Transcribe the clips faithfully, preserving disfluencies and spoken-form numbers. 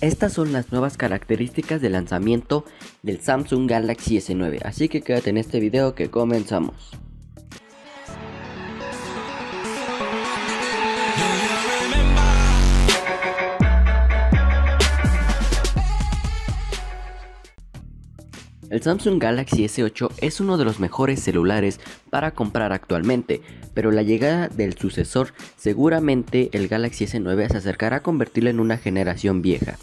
Estas son las nuevas características de lanzamiento del Samsung Galaxy S nueve, así que quédate en este video que comenzamos. El Samsung Galaxy S ocho es uno de los mejores celulares para comprar actualmente, pero la llegada del sucesor, seguramente el Galaxy S nueve se acercará a convertirlo en una generación vieja.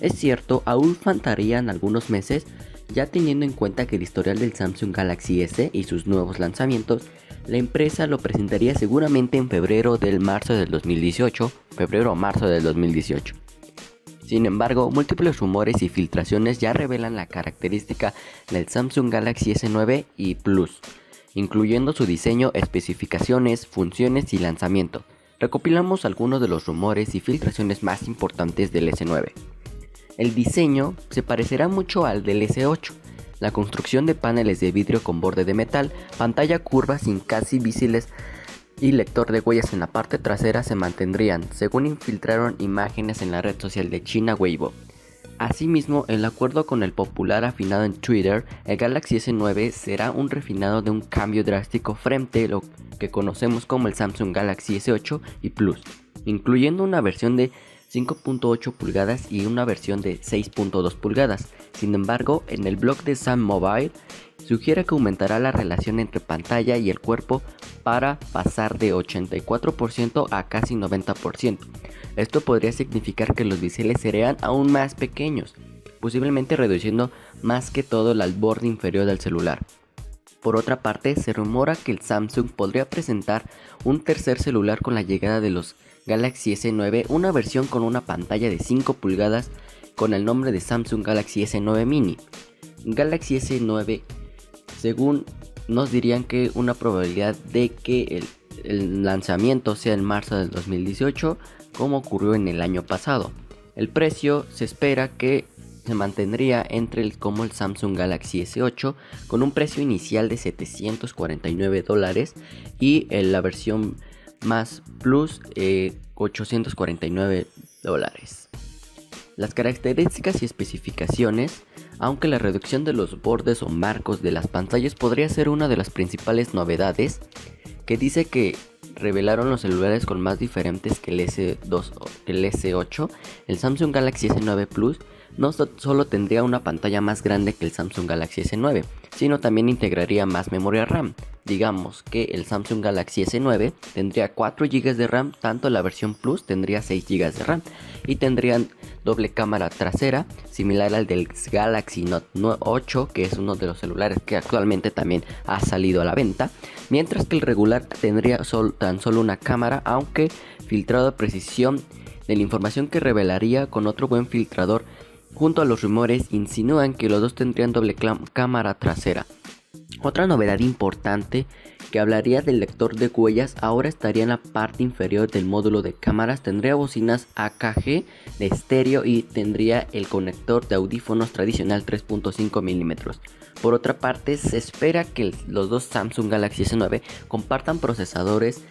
Es cierto, aún faltarían algunos meses, ya teniendo en cuenta que el historial del Samsung Galaxy S y sus nuevos lanzamientos, la empresa lo presentaría seguramente en febrero del marzo del 2018, febrero o marzo del 2018. Sin embargo, múltiples rumores y filtraciones ya revelan la característica del Samsung Galaxy S nueve y Plus, incluyendo su diseño, especificaciones, funciones y lanzamiento. Recopilamos algunos de los rumores y filtraciones más importantes del S nueve. El diseño se parecerá mucho al del S ocho. La construcción de paneles de vidrio con borde de metal, pantalla curva sin casi visibles y lector de huellas en la parte trasera se mantendrían, según infiltraron imágenes en la red social de China Weibo. Asimismo, el acuerdo con el popular afinado en Twitter, el Galaxy S nueve será un refinado de un cambio drástico frente a lo que conocemos como el Samsung Galaxy S ocho y Plus, incluyendo una versión de cinco punto ocho pulgadas y una versión de seis punto dos pulgadas. Sin embargo, en el blog de Sam Mobile, sugiere que aumentará la relación entre pantalla y el cuerpo para pasar de ochenta y cuatro por ciento a casi noventa por ciento. Esto podría significar que los biseles serían aún más pequeños, posiblemente reduciendo más que todo el borde inferior del celular. Por otra parte, se rumora que el Samsung podría presentar un tercer celular con la llegada de los Galaxy S nueve, una versión con una pantalla de cinco pulgadas con el nombre de Samsung Galaxy S nueve Mini. Galaxy S nueve, según nos dirían que una probabilidad de que el, el lanzamiento sea en marzo del dos mil dieciocho, como ocurrió en el año pasado. El precio se espera que se mantendría entre el como el Samsung Galaxy S ocho, con un precio inicial de setecientos cuarenta y nueve dólares y en la versión más Plus eh, ochocientos cuarenta y nueve dólares. Las características y especificaciones, aunque la reducción de los bordes o marcos de las pantallas podría ser una de las principales novedades que dice que revelaron los celulares con más diferentes que el S dos o el S ocho, el Samsung Galaxy S nueve Plus no so- solo tendría una pantalla más grande que el Samsung Galaxy S nueve, sino también integraría más memoria RAM. Digamos que el Samsung Galaxy S nueve tendría cuatro gigas de RAM, tanto la versión Plus tendría seis gigas de RAM y tendrían doble cámara trasera, similar al del Galaxy Note ocho, que es uno de los celulares que actualmente también ha salido a la venta, mientras que el regular tendría sol, tan solo una cámara, aunque filtrado a precisión de la información que revelaría con otro buen filtrador. Junto a los rumores insinúan que los dos tendrían doble cámara trasera. Otra novedad importante que hablaría del lector de huellas ahora estaría en la parte inferior del módulo de cámaras, tendría bocinas A K G de estéreo y tendría el conector de audífonos tradicional tres punto cinco milímetros. Por otra parte, se espera que los dos Samsung Galaxy S nueve compartan procesadores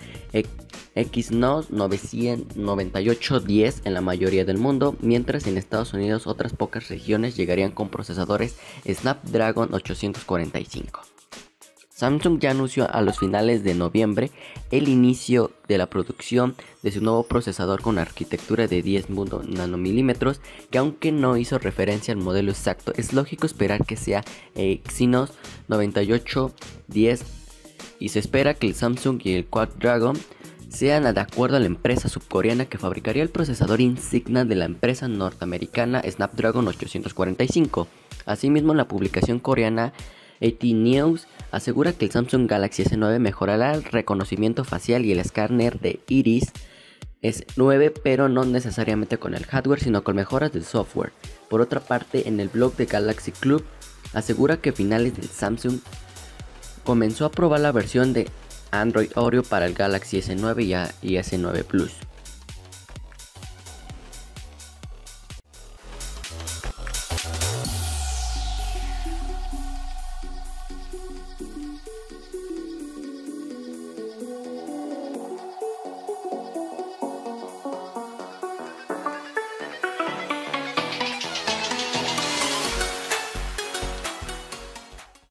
Exynos noventa y ocho diez en la mayoría del mundo, mientras en Estados Unidos otras pocas regiones llegarían con procesadores Snapdragon ochocientos cuarenta y cinco. Samsung ya anunció a los finales de noviembre el inicio de la producción de su nuevo procesador con arquitectura de diez nanomilímetros, que aunque no hizo referencia al modelo exacto, es lógico esperar que sea Exynos noventa y ocho diez, y se espera que el Samsung y el Quaddragon sean de acuerdo a la empresa subcoreana que fabricaría el procesador insignia de la empresa norteamericana Snapdragon ochocientos cuarenta y cinco. Asimismo, la publicación coreana E T News asegura que el Samsung Galaxy S nueve mejorará el reconocimiento facial y el escáner de iris S nueve, pero no necesariamente con el hardware, sino con mejoras del software. Por otra parte, en el blog de Galaxy Club asegura que a finales del Samsung comenzó a probar la versión de Android Oreo para el Galaxy S nueve y S nueve Plus.